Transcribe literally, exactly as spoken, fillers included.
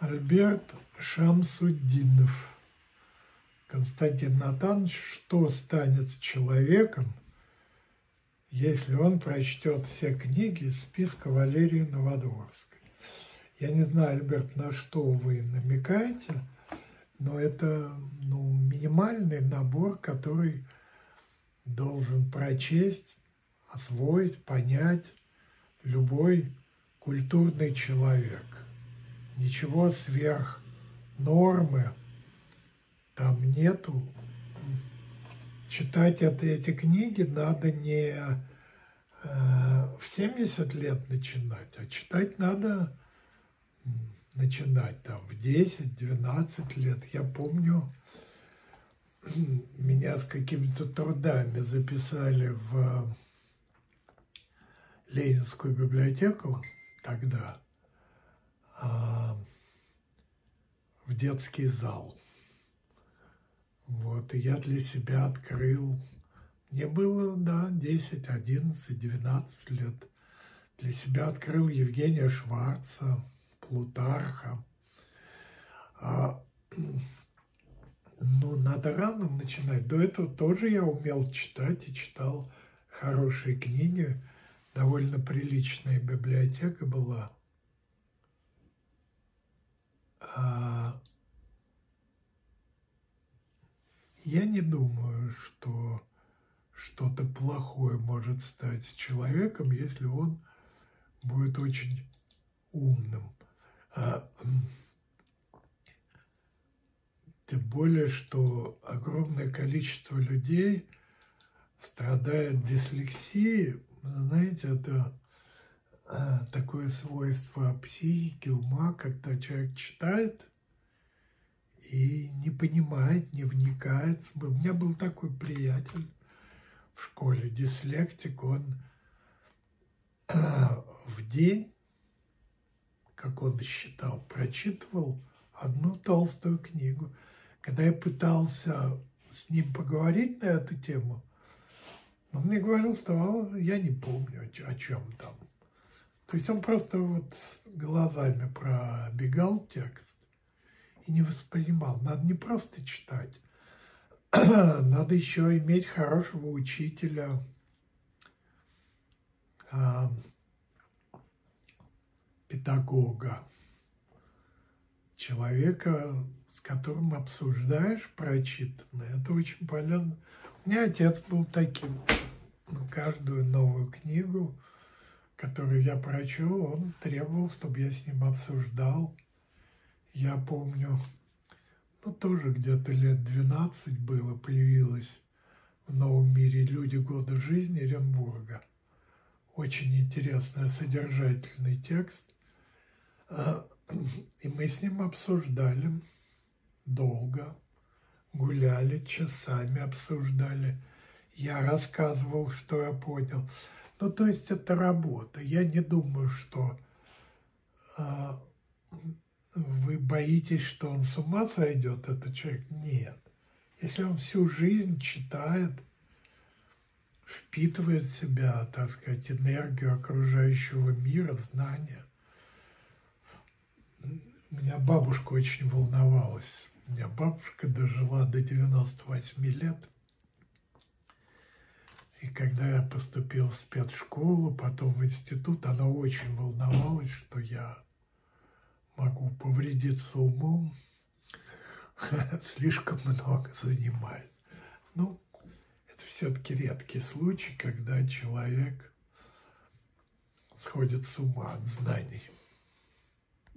Альберт Шамсудинов. Константин Натанович, что станет с человеком, если он прочтет все книги из списка Валерии Новодворской? Я не знаю, Альберт, на что вы намекаете, но это ну, минимальный набор, который должен прочесть, освоить, понять любой культурный человек. Ничего сверх нормы там нету. Читать это, эти книги надо не э, в семьдесят лет начинать, а читать надо начинать там в десять-двенадцать лет. Я помню, меня с какими-то трудами записали в Ленинскую библиотеку тогда, э, в детский зал. Вот, и я для себя открыл, мне было, да, десять, одиннадцать, двенадцать лет, для себя открыл Евгения Шварца, Плутарха. А, ну, надо рано начинать. До этого тоже я умел читать и читал хорошие книги, довольно приличная библиотека была. А, Я не думаю, что что-то плохое может стать с человеком, если он будет очень умным. Тем более, что огромное количество людей страдает дислексией. Знаете, это такое свойство психики, ума, когда человек читает и не понимает, не вникает. У меня был такой приятель в школе, дислектик. Он в день, как он считал, прочитывал одну толстую книгу. Когда я пытался с ним поговорить на эту тему, он мне говорил, что я не помню, о чем там. То есть он просто вот глазами пробегал текст и не воспринимал. Надо не просто читать, надо еще иметь хорошего учителя, э, педагога, человека, с которым обсуждаешь прочитанное. Это очень полезно. У меня отец был таким. Каждую новую книгу, которую я прочел, он требовал, чтобы я с ним обсуждал. Я помню, ну, тоже где-то лет двенадцать было, появилась в «Новом мире» «Люди года жизни» Эренбурга. Очень интересный, содержательный текст. И мы с ним обсуждали долго, гуляли, часами обсуждали. Я рассказывал, что я понял. Ну, то есть это работа. Я не думаю, что... Вы боитесь, что он с ума сойдет, этот человек? Нет. Если он всю жизнь читает, впитывает в себя, так сказать, энергию окружающего мира, знания. Меня бабушка очень волновалась. У меня бабушка дожила до девяноста восьми лет. И когда я поступил в спецшколу, потом в институт, она очень волновалась, что я могу повредиться умом, слишком много занимаюсь. Ну, это все-таки редкий случай, когда человек сходит с ума от знаний.